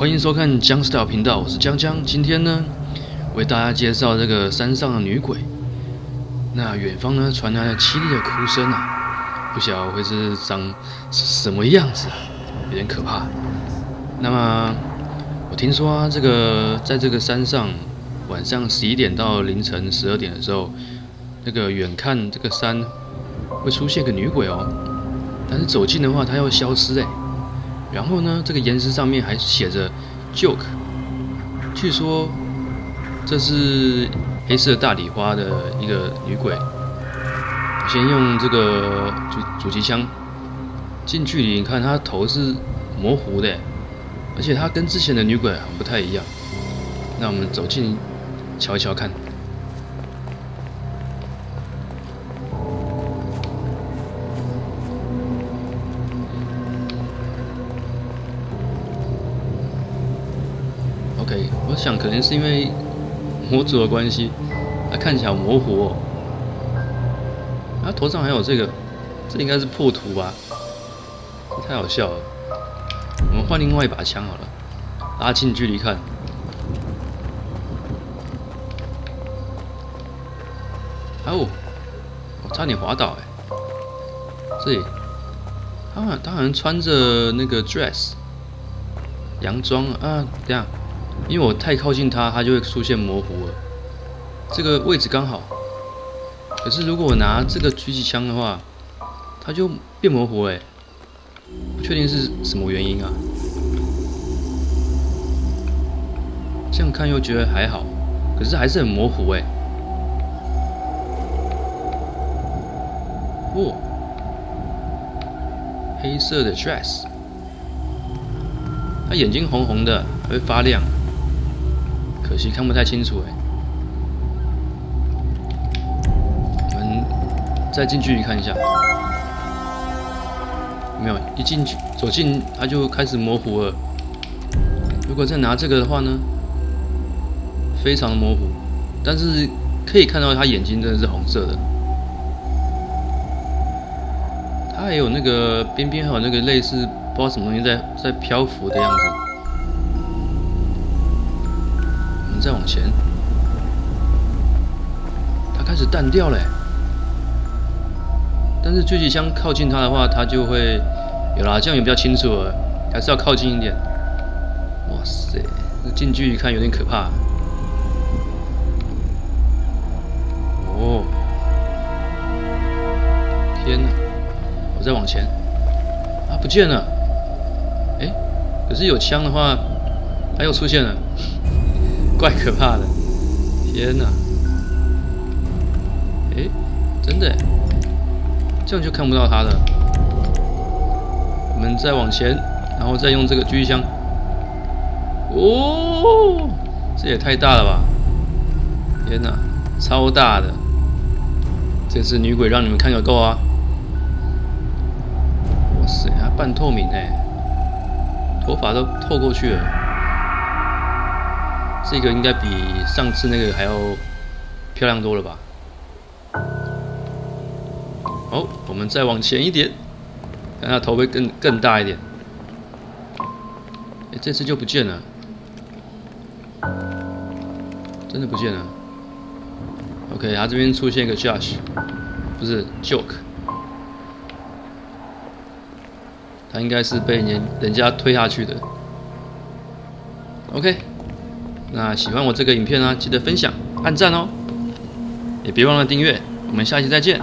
欢迎收看江Style频道，我是江江。今天呢，为大家介绍这个山上的女鬼。那远方呢传来了凄厉的哭声啊，不晓得会是长什么样子啊，有点可怕。那么我听说啊，在这个山上，晚上11点到凌晨12点的时候，那个远看这个山会出现个女鬼哦，但是走近的话，它要消失哎。 然后呢，这个岩石上面还写着 “joke”， 据说这是黑色大礼花的一个女鬼。我先用这个狙击枪，近距离你看她头是模糊的，而且她跟之前的女鬼不太一样。那我们走近瞧一瞧看。 OK， 我想可能是因为模组的关系，它看起来模糊哦。啊，头上还有这个，这应该是破图吧？这太好笑了。我们换另外一把枪好了，拉近距离看。哦，我差点滑倒哎。这里，他好像穿着那个 dress 洋装啊，这样。 因为我太靠近它，它就会出现模糊了。这个位置刚好，可是如果我拿这个狙击枪的话，它就变模糊了。不确定是什么原因啊？这样看又觉得还好，可是还是很模糊哎。哦，黑色的 dress， 它眼睛红红的，还会发亮。 可惜看不太清楚哎，我们再近距离看一下，没有，一进去走近它就开始模糊了。如果再拿这个的话呢，非常模糊，但是可以看到它眼睛真的是红色的，它还有那个边边还有那个类似不知道什么东西在漂浮的样子。 再往前，它开始淡掉了。但是狙击枪靠近它的话，它就会有啦，这样也比较清楚了。还是要靠近一点。哇塞，近距离看有点可怕。哦，天哪！我再往前，啊，不见了。哎，可是有枪的话，它又出现了。 怪可怕的，天哪！哎，真的，这样就看不到它了。我们再往前，然后再用这个狙击枪。哦，这也太大了吧！天哪，超大的！这次女鬼让你们看个够啊！哇塞，它半透明哎，头发都透过去了。 这个应该比上次那个还要漂亮多了吧？好，我们再往前一点，看它头会更大一点。哎，这次就不见了，真的不见了。OK， 它这边出现一个 Josh， 不是 Joke， 它应该是被人家推下去的。OK。 那喜欢我这个影片呢，记得分享、按赞哦，也别忘了订阅。我们下期再见。